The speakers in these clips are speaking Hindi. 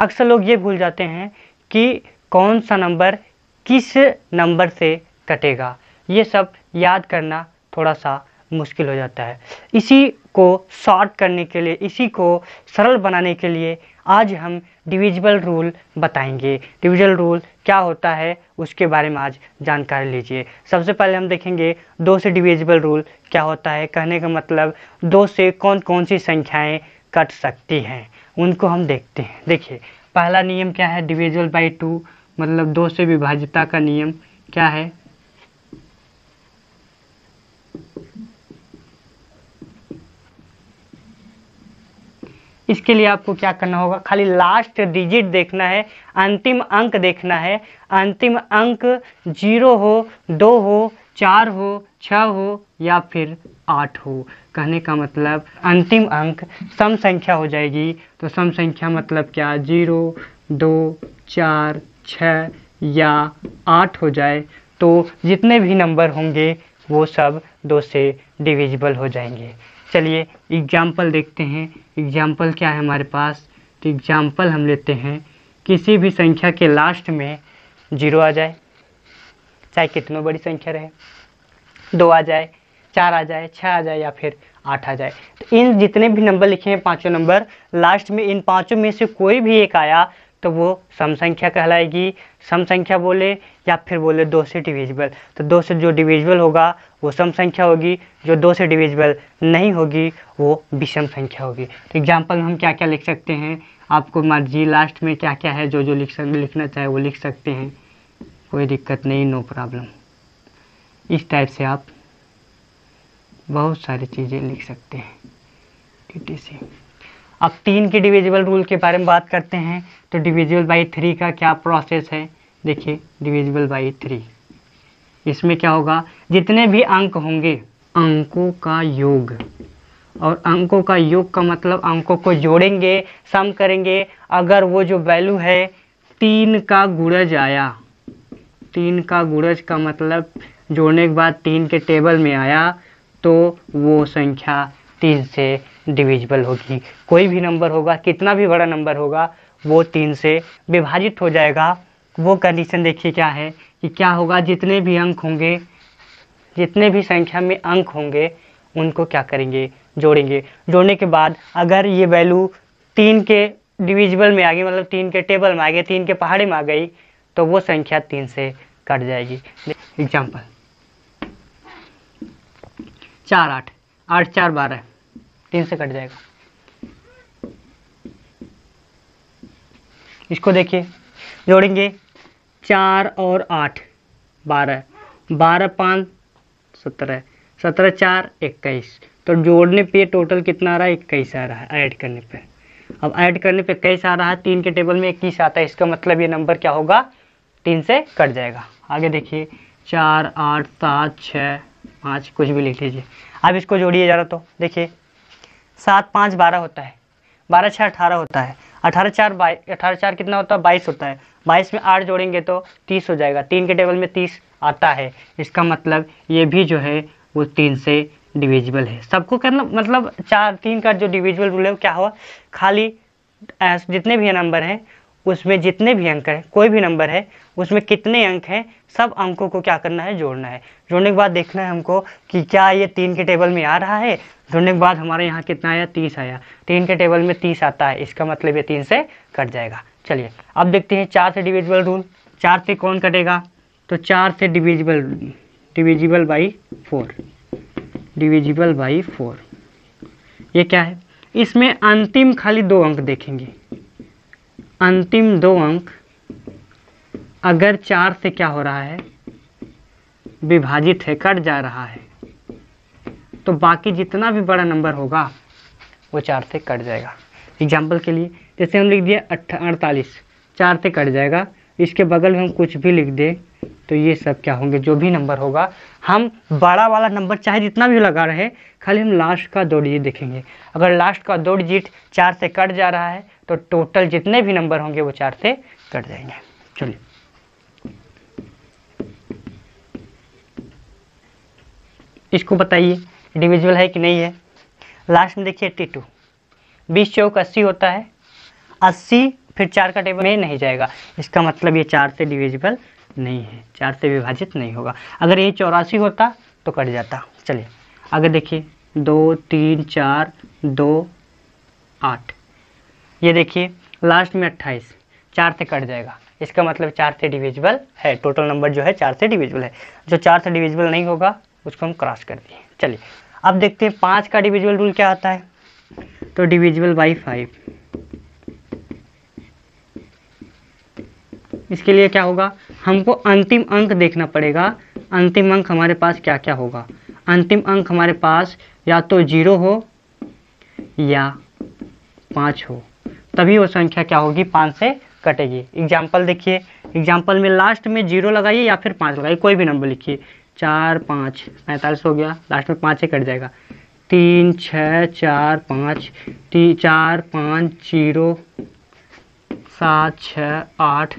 अक्सर लोग ये भूल जाते हैं कि कौन सा नंबर किस नंबर से कटेगा, ये सब याद करना थोड़ा सा मुश्किल हो जाता है। इसी को शॉर्ट करने के लिए, इसी को सरल बनाने के लिए आज हम डिविजिबल रूल बताएंगे। डिविजिबल रूल क्या होता है उसके बारे में आज जानकारी लीजिए। सबसे पहले हम देखेंगे दो से डिविजिबल रूल क्या होता है। कहने का मतलब दो से कौन कौन सी संख्याएं कट सकती हैं उनको हम देखते हैं। देखिए पहला नियम क्या है, डिविजिबल बाय 2, मतलब दो से विभाज्यता का नियम क्या है, इसके लिए आपको क्या करना होगा, खाली लास्ट डिजिट देखना है, अंतिम अंक देखना है। अंतिम अंक 0 हो, 2 हो, 4 हो, 6 हो या फिर 8 हो। कहने का मतलब अंतिम अंक सम संख्या हो जाएगी, तो सम संख्या मतलब क्या, 0, 2, 4, 6 या 8 हो जाए तो जितने भी नंबर होंगे वो सब 2 से डिविजिबल हो जाएंगे। चलिए एग्जाम्पल देखते हैं। एग्जाम्पल क्या है हमारे पास, तो एग्जाम्पल हम लेते हैं किसी भी संख्या के लास्ट में 0 आ जाए, चाहे कितनों बड़ी संख्या रहे, 2 आ जाए, 4 आ जाए, 6 आ जाए या फिर 8 आ जाए। तो इन जितने भी नंबर लिखे हैं, पांचों नंबर लास्ट में, इन पांचों में से कोई भी एक आया तो वो सम संख्या कहलाएगी। सम संख्या बोले या फिर बोले दो से डिविजिबल, तो दो से जो डिविजिबल होगा वो सम संख्या होगी, जो दो से डिविजिबल नहीं होगी वो विषम संख्या होगी। तो एग्जाम्पल हम क्या क्या लिख सकते हैं, आपको मर्जी, लास्ट में क्या क्या है जो जो लिखना चाहे वो लिख सकते हैं, कोई दिक्कत नहीं, नो प्रॉब्लम। इस टाइप से आप बहुत सारी चीज़ें लिख सकते हैं। TTC अब 3 के डिविजिबल रूल के बारे में बात करते हैं। तो डिविजिबल बाई 3 का क्या प्रोसेस है, देखिए डिविजिबल बाई 3, इसमें क्या होगा, जितने भी अंक होंगे अंकों का योग, और अंकों का योग का मतलब अंकों को जोड़ेंगे, सम करेंगे। अगर वो जो वैल्यू है 3 का गुणज आया, 3 का गुणज का मतलब जोड़ने के बाद 3 के टेबल में आया तो वो संख्या 3 से डिविजिबल होगी। कोई भी नंबर होगा, कितना भी बड़ा नंबर होगा वो 3 से विभाजित हो जाएगा। वो कंडीशन देखिए क्या है कि क्या होगा, जितने भी अंक होंगे, जितने भी संख्या में अंक होंगे उनको क्या करेंगे, जोड़ेंगे। जोड़ने के बाद अगर ये वैल्यू 3 के डिविजिबल में आ गई, मतलब 3 के टेबल में आ गई, 3 के पहाड़े में आ गई, तो वो संख्या 3 से कट जाएगी। एग्जाम्पल 4, 8, 8, 4, 12, 3 से कट जाएगा। इसको देखिए, जोड़ेंगे 4 और 8, 12, 12, 5, 17, 17, 4, 21, तो जोड़ने पे टोटल कितना आ रहा है, 21 आ रहा है। ऐड करने पे, अब ऐड करने पे 21 आ रहा है, 3 के टेबल में 21 आता है, इसका मतलब ये नंबर क्या होगा, 3 से कट जाएगा। आगे देखिए 4, 8, 7, 6, 5, कुछ भी लिख लीजिए। अब इसको जोड़िए जरा, तो देखिए 7, 5, 12 होता है, 12, 6, 18 होता है, 18, 4, 22, 18, 4 कितना होता है, 22 होता है, 22 में 8 जोड़ेंगे तो 30 हो जाएगा, 3 के टेबल में 30 आता है, इसका मतलब ये भी जो है वो 3 से डिविजिबल है। सबको करना मतलब 3 का जो डिविजिबल रूल है क्या हुआ, खाली जितने भी नंबर हैं उसमें, जितने भी अंक हैं, कोई भी नंबर है उसमें कितने अंक हैं, सब अंकों को क्या करना है, जोड़ना है। जोड़ने के बाद देखना है हमको कि क्या ये 3 के टेबल में आ रहा है। जोड़ने के बाद हमारे यहाँ कितना आया, 30 आया, 3 के टेबल में 30 आता है, इसका मतलब ये 3 से कट जाएगा। चलिए अब देखते हैं 4 से डिविजिबल रूल, 4 से कौन कटेगा, तो 4 से डिविजिबल बाई 4, डिविजिबल बाई 4, ये क्या है, इसमें अंतिम खाली 2 अंक देखेंगे, अंतिम 2 अंक अगर 4 से क्या हो रहा है, विभाजित है, कट जा रहा है, तो बाकी जितना भी बड़ा नंबर होगा वो 4 से कट जाएगा। एग्जाम्पल के लिए जैसे हम लिख दिया 48, 4 से कट जाएगा, इसके बगल में हम कुछ भी लिख दें तो ये सब क्या होंगे, जो भी नंबर होगा, हम बड़ा वाला नंबर चाहे जितना भी लगा रहे, खाली हम लास्ट का 2 डिजिट देखेंगे। अगर लास्ट का 2 डिजिट 4 से कट जा रहा है तो टोटल जितने भी नंबर होंगे वो 4 से कट जाएंगे। चलिए इसको बताइए डिविजिबल है कि नहीं है। लास्ट में देखिए 82, 20 चौक 80 होता है, 80 फिर 4 का टेबल में नहीं जाएगा, इसका मतलब ये 4 से डिविजिबल नहीं है, 4 से विभाजित नहीं होगा। अगर ये 84 होता तो कट जाता। चलिए आगे देखिए, 2 3 4 2 8, ये देखिए लास्ट में 28, 4 से कट जाएगा, इसका मतलब 4 से डिविजिबल है। टोटल नंबर जो है 4 से डिविजिबल है, जो 4 से डिविजिबल नहीं होगा उसको हम क्रॉस कर दिए। चलिए अब देखते हैं 5 का डिविजिबल रूल क्या आता है। तो डिविजिबल बाई 5, इसके लिए क्या होगा, हमको अंतिम अंक देखना पड़ेगा। अंतिम अंक हमारे पास क्या क्या होगा, अंतिम अंक हमारे पास या तो 0 हो या 5 हो, तभी वो संख्या क्या होगी, 5 से कटेगी। एग्जाम्पल देखिए, एग्जाम्पल में लास्ट में 0 लगाइए या फिर 5 लगाइए, कोई भी नंबर लिखिए। 4 5 45 हो गया, लास्ट में 5 से कट जाएगा। 3 6 4 5 0 7 6 8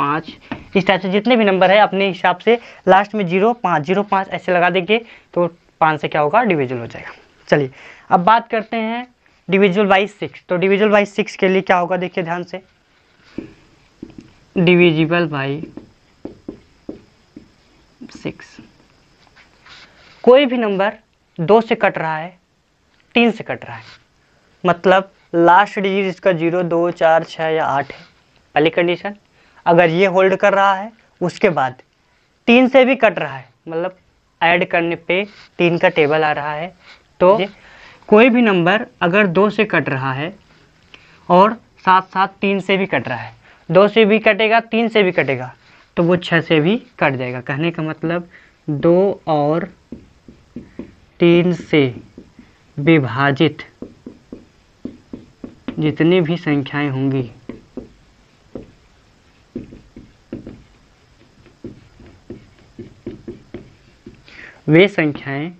5, इस टाइप से जितने भी नंबर है अपने हिसाब से लास्ट में 0 5 0 5 ऐसे लगा देंगे तो 5 से क्या होगा, डिविजिबल हो जाएगा। चलिए अब बात करते हैं डिविजिबल बाई 6। तो डिविजिबल बाई 6 के लिए क्या होगा, देखिए ध्यान से, डिविजिबल बाई 6, कोई भी नंबर 2 से कट रहा है, 3 से कट रहा है, मतलब लास्ट डिजिट इसका 0 2 4 6 या 8 है, पहली कंडीशन। अगर ये होल्ड कर रहा है, उसके बाद 3 से भी कट रहा है, मतलब ऐड करने पे 3 का टेबल आ रहा है, तो कोई भी नंबर अगर 2 से कट रहा है और साथ साथ 3 से भी कट रहा है, 2 से भी कटेगा 3 से भी कटेगा, तो वो 6 से भी कट जाएगा। कहने का मतलब 2 और 3 से विभाजित जितनी भी संख्याएं होंगी वे संख्याएं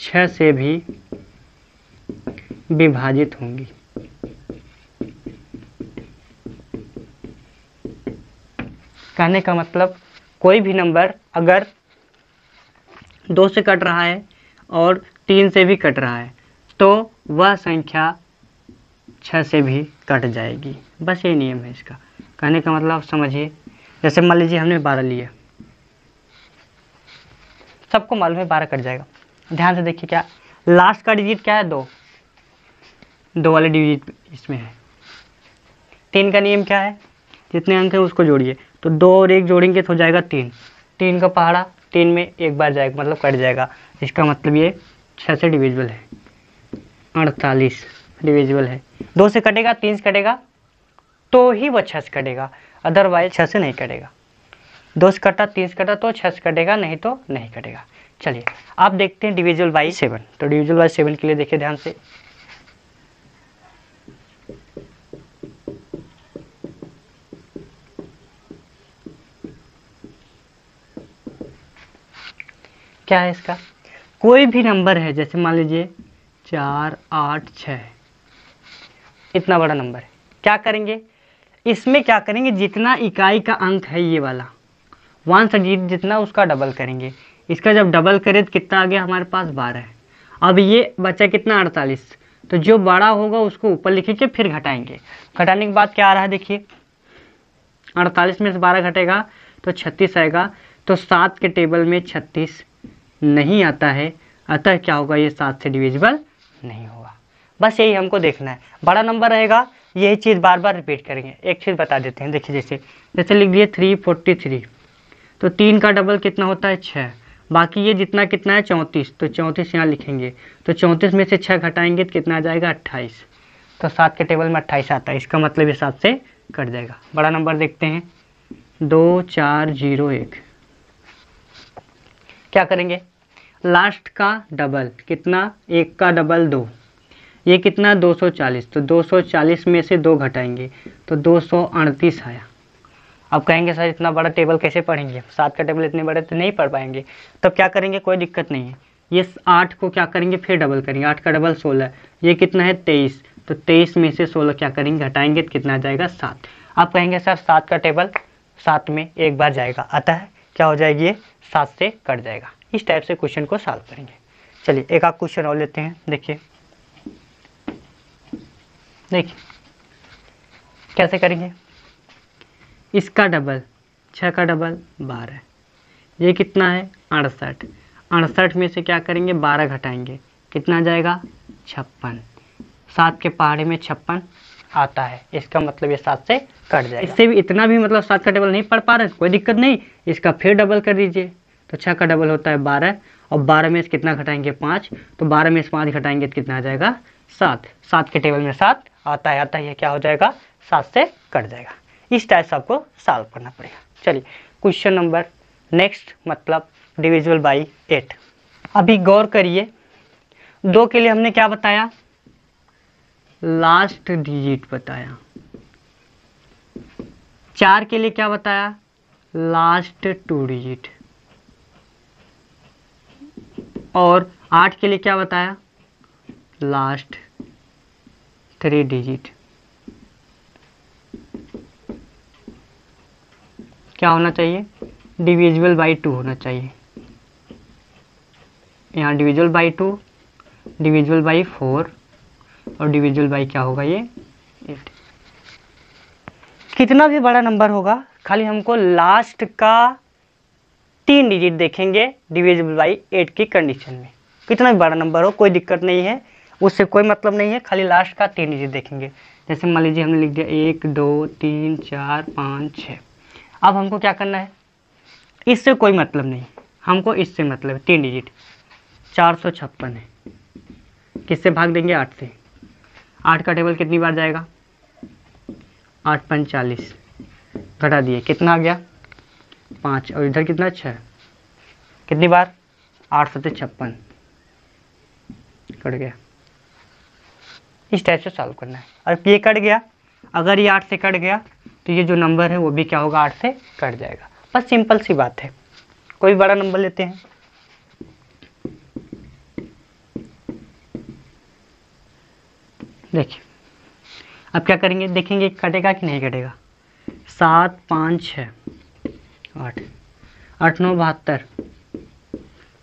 6 से भी विभाजित होंगी। कहने का मतलब कोई भी नंबर अगर 2 से कट रहा है और 3 से भी कट रहा है तो वह संख्या 6 से भी कट जाएगी, बस ये नियम है इसका। कहने का मतलब आप समझिए, जैसे मान लीजिए हमने 12 लिया, सबको मालूम है 12 कट जाएगा। ध्यान से देखिए, क्या लास्ट का डिजिट क्या है, 2 वाले डिजिट इसमें है। 3 का नियम क्या है, जितने अंक है उसको जोड़िए, तो 2 और 1 जोड़ेंगे तो हो जाएगा 3 का पहाड़ा, 3 में एक बार जाएगा मतलब कट जाएगा, इसका मतलब ये 6 से डिविजिबल है। 48 डिविजिबल है, 2 से कटेगा 3 से कटेगा तो ही वह 6 से कटेगा, अदरवाइज 6 से नहीं कटेगा। 2 से कटा 3 से कटा तो 6 से कटेगा, नहीं तो नहीं कटेगा। चलिए आप देखते हैं डिविजिबल बाई 7। तो डिविजिबल बाई 7 के लिए देखिए ध्यान से, क्या है इसका, कोई भी नंबर है, जैसे मान लीजिए 4 8 6 इतना बड़ा नंबर है, क्या करेंगे इसमें, क्या करेंगे जितना इकाई का अंक है ये वाला 1 से जितना उसका डबल करेंगे। इसका जब डबल करें तो कितना आ गया हमारे पास, 12 है। अब ये बचा कितना, 48, तो जो बड़ा होगा उसको ऊपर लिखेंगे फिर घटाएंगे। घटाने के बाद क्या आ रहा है देखिए, 48 में से 12 घटेगा तो 36 आएगा, तो 7 के टेबल में 36 नहीं आता है, अतः क्या होगा, ये 7 से डिविजिबल नहीं होगा। बस यही हमको देखना है, बड़ा नंबर रहेगा यही चीज़ बार बार रिपीट करेंगे। एक चीज़ बता देते हैं, देखिए जैसे लिख दिए 343, तो 3 का डबल कितना होता है, 6, बाकी ये जितना कितना है 34, तो 34 यहाँ लिखेंगे, तो 34 में से 6 घटाएंगे तो कितना आ जाएगा, 28, तो 7 के टेबल में 28 आता है, इसका मतलब ये 7 से कट जाएगा। बड़ा नंबर देखते हैं, 2401, क्या करेंगे, लास्ट का डबल कितना, 1 का डबल 2, ये कितना 240, तो 240 में से 2 घटाएंगे तो 238 आया। अब कहेंगे सर इतना बड़ा टेबल कैसे पढ़ेंगे, 7 का टेबल इतने बड़े तो नहीं पढ़ पाएंगे, तब तो क्या करेंगे, कोई दिक्कत नहीं है, ये 8 को क्या करेंगे फिर डबल करेंगे, 8 का डबल 16, ये कितना है 23, तो 23 में से 16 क्या करेंगे घटाएंगे तो कितना जाएगा, 7। आप कहेंगे सर 7 का टेबल 7 में एक बार जाएगा, अतः क्या हो जाएगी, 7 से कट जाएगा। इस टाइप से क्वेश्चन को सॉल्व करेंगे। चलिए एक आप क्वेश्चन और लेते हैं, देखिए देखिए कैसे करेंगे। इसका डबल 6 का डबल 12, ये कितना है 68। 68 में से क्या करेंगे 12 घटाएंगे, कितना जाएगा 56। 7 के पहाड़े में 56 आता है, इसका मतलब ये 7 से कट जाएगा। इससे भी इतना भी मतलब 7 का डबल नहीं पढ़ पा रहे कोई दिक्कत नहीं, इसका फिर डबल कर दीजिए तो 6 का डबल होता है 12 और 12 में से कितना घटाएंगे 5, तो 12 में से 5 घटाएंगे तो कितना आ जाएगा 7। 7 के टेबल में 7 आता है, यह क्या हो जाएगा 7 से कट जाएगा। इस टाइप से आपको सॉल्व करना पड़ेगा। चलिए क्वेश्चन नंबर नेक्स्ट मतलब डिविजल बाई 8। अभी गौर करिए 2 के लिए हमने क्या बताया, लास्ट डिजिट बताया। 4 के लिए क्या बताया, लास्ट 2 डिजिट। और 8 के लिए क्या बताया, लास्ट 3 डिजिट। क्या होना चाहिए डिविजिबल बाई 2 होना चाहिए। यहाँ डिविजिबल बाई 2, डिविजिबल बाई 4 और डिविजिबल बाई क्या होगा ये 8। कितना भी बड़ा नंबर होगा खाली हमको लास्ट का 3 डिजिट देखेंगे डिविजिबल बाई 8 की कंडीशन में। कितना भी बड़ा नंबर हो कोई दिक्कत नहीं है, उससे कोई मतलब नहीं है, खाली लास्ट का 3 डिजिट देखेंगे। जैसे मान लीजिए हमने लिख दिया 1 2 3 4 5 6। अब हमको क्या करना है, इससे कोई मतलब नहीं हमको, इससे मतलब 3 डिजिट 456 है, किससे भाग देंगे 8 से। 8 का टेबल कितनी बार जाएगा 8 5 40, घटा दिए कितना आ गया 5 और इधर कितना 6, कितनी बार 856 कट गया। इस टाइप से सॉल्व करना है। अब ये कट गया, अगर ये 8 से कट गया तो ये जो नंबर है वो भी क्या होगा 8 से कट जाएगा। बस सिंपल सी बात है। कोई बड़ा नंबर लेते हैं, देखिए अब क्या करेंगे, देखेंगे कटेगा कि नहीं कटेगा। 7 5 6 8, 8 9 72,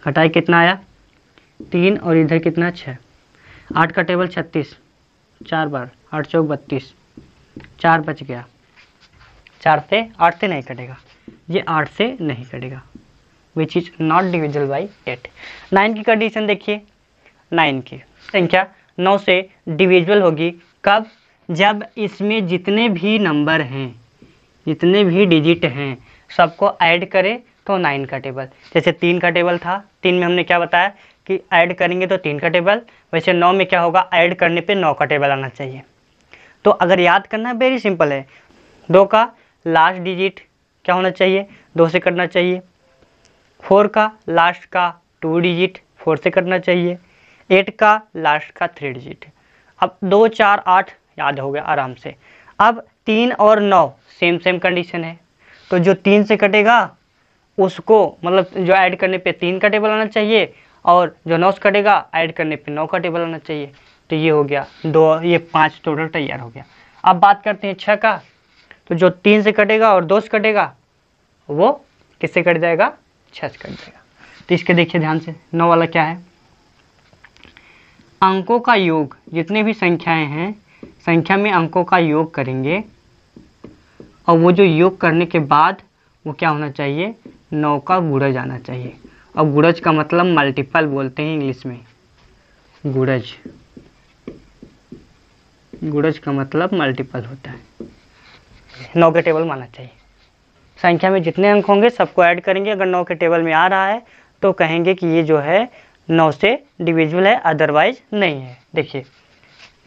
घटाई कितना आया 3 और इधर कितना 6। 8 का टेबल 36 4 बार, 8 चौक 32, 4 बच गया। 4 से 8 से नहीं कटेगा, ये 8 से नहीं कटेगा, which is not divisible by 8। 9 की कंडीशन देखिए, 9 की संख्या 9 से डिविजिबल होगी कब, जब इसमें जितने भी नंबर हैं जितने भी डिजिट हैं सबको ऐड करें तो 9 का टेबल। जैसे 3 का टेबल था, 3 में हमने क्या बताया कि ऐड करेंगे तो 3 का टेबल, वैसे 9 में क्या होगा ऐड करने पे 9 का टेबल आना चाहिए। तो अगर याद करना है वेरी सिंपल है, 2 का लास्ट डिजिट क्या होना चाहिए 2 से कटना चाहिए, 4 का लास्ट का 2 डिजिट 4 से कटना चाहिए, 8 का लास्ट का 3 डिजिट। अब 2 4 8 याद हो गया आराम से। अब 3 और 9 सेम कंडीशन है, तो जो 3 से कटेगा उसको मतलब जो ऐड करने पे 3 का टेबल आना चाहिए और जो 9 से कटेगा ऐड करने पे 9 का टेबल आना चाहिए। तो ये हो गया 2, ये 5 टोटल तैयार हो गया। अब बात करते हैं 6 का, तो जो 3 से कटेगा और 2 से कटेगा वो किससे कट जाएगा 6 से कट जाएगा। तो इसके देखिए ध्यान से 9 वाला क्या है, अंकों का योग, जितने भी संख्याएं हैं संख्या में अंकों का योग करेंगे और वो जो योग करने के बाद वो क्या होना चाहिए 9 का गुणज आना चाहिए। और गुणज का मतलब मल्टीपल बोलते हैं इंग्लिश में, गुणज गुणज का मतलब मल्टीपल होता है। 9 के टेबल माना चाहिए, संख्या में जितने अंक होंगे सबको ऐड करेंगे, अगर 9 के टेबल में आ रहा है तो कहेंगे कि ये जो है 9 से डिविजिबल है, अदरवाइज नहीं है। देखिए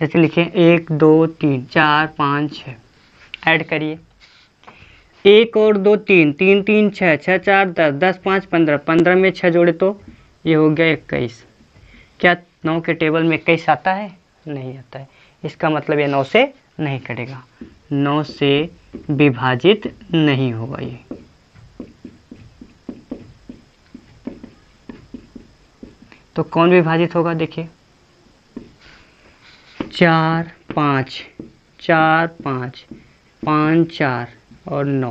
जैसे लिखें 1 2 3 4 5 6, ऐड करिए 1 और 2 3 3 3 6 6 4 10 10 5 15 15 में 6 जोड़े तो ये हो गया 21। क्या 9 के टेबल में 21 आता है, नहीं आता है, इसका मतलब ये 9 से नहीं कटेगा, 9 से विभाजित नहीं होगा ये। तो कौन विभाजित होगा, देखिए 4 5 4 5 5 4 और 9,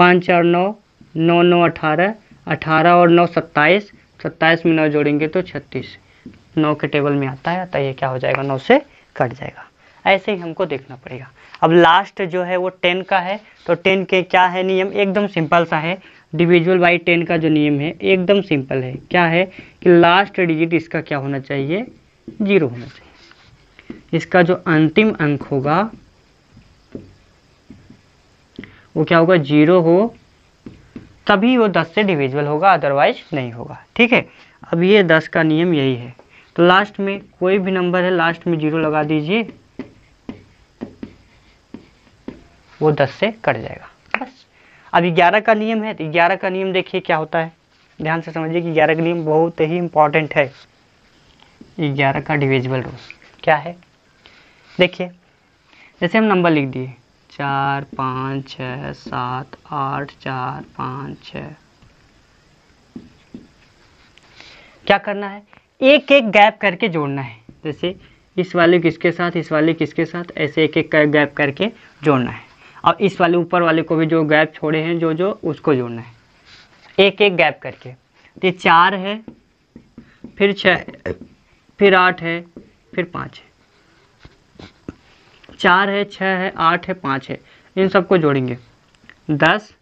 5 4 9 9 9 18 18 और 9 27, 27 में 9 जोड़ेंगे तो 36, 9 के टेबल में आता है ये क्या हो जाएगा, 9 से कट जाएगा। ऐसे ही हमको देखना पड़ेगा। अब लास्ट जो है वो 10 का है, तो 10 के क्या है नियम, एकदम सिंपल सा है। डिविजुअल बाई 10 का जो नियम है एकदम सिंपल है, क्या है कि लास्ट डिजिट इसका क्या होना चाहिए, जीरो होना चाहिए। इसका जो अंतिम अंक होगा वो क्या होगा, जीरो हो, तभी वो 10 से डिविजिबल होगा, अदरवाइज नहीं होगा। ठीक है, अब ये 10 का नियम यही है। तो लास्ट में कोई भी नंबर है, लास्ट में जीरो लगा दीजिए, वो 10 से कट जाएगा, बस। अब 11 का नियम है, तो 11 का नियम देखिए क्या होता है, ध्यान से समझिए कि 11 का नियम बहुत ही इम्पॉर्टेंट है। 11 का डिविजिबल रूल क्या है, देखिए जैसे हम नंबर लिख दिए 4 5 6 7 8 4 5 6, क्या करना है, एक एक गैप करके जोड़ना है। जैसे इस वाले किसके साथ, इस वाले किसके साथ, ऐसे एक एक गैप करके जोड़ना है। और इस वाले ऊपर वाले को भी जो गैप छोड़े हैं जो उसको जोड़ना है, एक एक गैप करके। तो 4 है, फिर 6, फिर 8 है, फिर 5 है। 4 है, 6 है, 8 है, 5 है, इन सबको जोड़ेंगे 10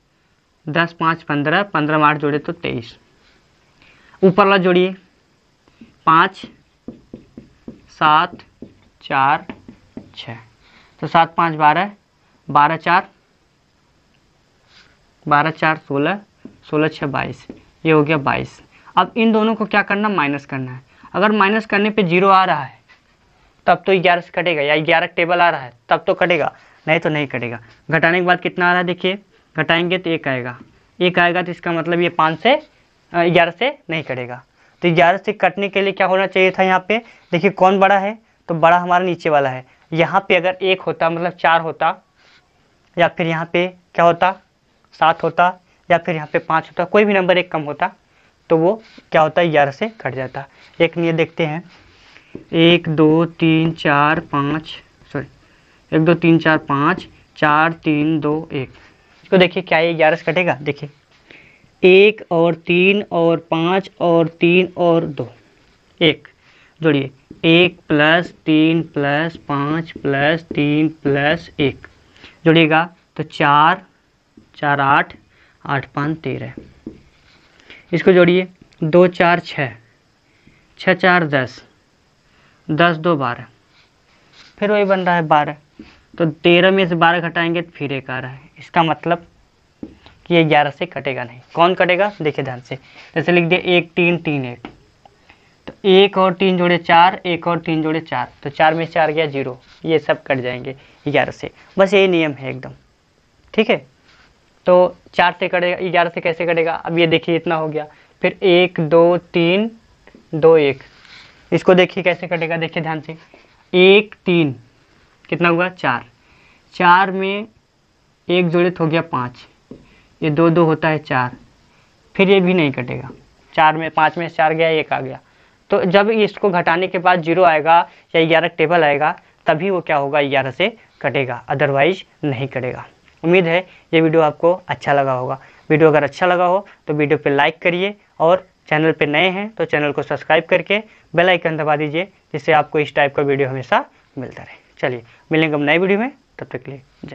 10 5 15, 15 8 जोड़े तो 23। ऊपर वाला जोड़िए 5 7 4 6, तो 7 5 12, 12 4 12 4 16 16 6 22, ये हो गया 22। अब इन दोनों को क्या करना, माइनस करना है। अगर माइनस करने पे जीरो आ रहा है तब तो 11 से कटेगा, या 11 टेबल आ रहा है तब तो कटेगा, नहीं तो नहीं कटेगा। घटाने के बाद कितना आ रहा है देखिए, घटाएंगे तो 1 आएगा, 1 आएगा तो इसका मतलब ये 11 से नहीं कटेगा। तो 11 से कटने के लिए क्या होना चाहिए था, यहाँ पे देखिए कौन बड़ा है, तो बड़ा हमारा नीचे वाला है। यहाँ पे अगर 1 होता मतलब 4 होता, या फिर यहाँ पे क्या होता 7 होता, या फिर यहाँ पे 5 होता, कोई भी नंबर एक कम होता तो वो क्या होता 11 से कट जाता। एक नियम देखते हैं, 1 2 3 4 5 4 3 2 1, इसको देखिए क्या ये 11 से कटेगा। देखिए 1 और 3 और 5 और 3 और 2, 1 जोड़िए 1 + 3 + 5 + 3 + 1 जोड़िएगा तो 4 4 8 8 5 13। इसको जोड़िए 2 4 6 6 4 10, 10 2 12, फिर वही बन रहा है 12। तो 13 में से 12 घटाएंगे तो फिर 1 आ रहा है, इसका मतलब कि ये 11 से कटेगा नहीं। कौन कटेगा देखिए ध्यान से, जैसे लिख दिया 1 3 3 1, तो 1 और 3 जोड़े 4, 1 और 3 जोड़े 4, तो 4 में 4 गया 0, ये सब कट जाएंगे 11 से। बस यही नियम है एकदम, ठीक है। तो 4 से कटेगा, 11 से कैसे कटेगा, अब ये देखिए इतना हो गया, फिर 1 2 3 2 1, इसको देखिए कैसे कटेगा, देखिए ध्यान से 1 3 कितना हुआ 4, 4 में 1 जोड़ित हो गया 5, ये 2 2 होता है 4, फिर ये भी नहीं कटेगा। 4 में 5 में 4 गया 1 आ गया, तो जब इसको घटाने के बाद 0 आएगा या 11 टेबल आएगा तभी वो क्या होगा 11 से कटेगा, अदरवाइज नहीं कटेगा। उम्मीद है ये वीडियो आपको अच्छा लगा होगा। वीडियो अगर अच्छा लगा हो तो वीडियो पर लाइक करिए, और चैनल पे नए हैं तो चैनल को सब्सक्राइब करके बेल आइकन दबा दीजिए, जिससे आपको इस टाइप का वीडियो हमेशा मिलता रहे। चलिए मिलेंगे हम नए वीडियो में, तब तक के लिए जय।